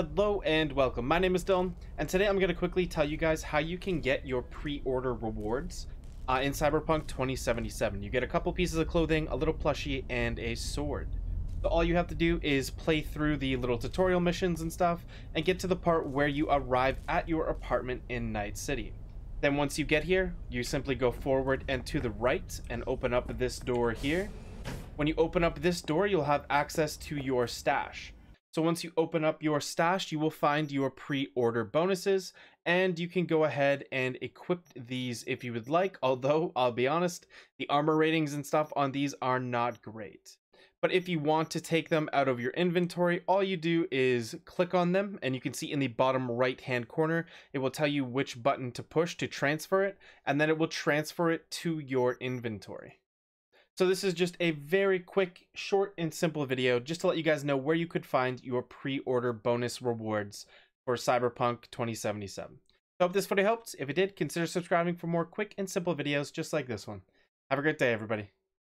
Hello and welcome. My name is Dylan, and today I'm going to quickly tell you guys how you can get your pre-order rewards in Cyberpunk 2077. You get a couple pieces of clothing, a little plushie, and a sword. So all you have to do is play through the little tutorial missions and stuff, and get to the part where you arrive at your apartment in Night City. Then once you get here, you simply go forward and to the right and open up this door here. When you open up this door, you'll have access to your stash. So once you open up your stash, you will find your pre-order bonuses, and you can go ahead and equip these if you would like, although I'll be honest, the armor ratings and stuff on these are not great. But if you want to take them out of your inventory, all you do is click on them, and you can see in the bottom right hand corner, it will tell you which button to push to transfer it, and then it will transfer it to your inventory. So this is just a very quick, short, and simple video just to let you guys know where you could find your pre-order bonus rewards for Cyberpunk 2077. I hope this video helped. If it did, consider subscribing for more quick and simple videos just like this one. Have a great day, everybody.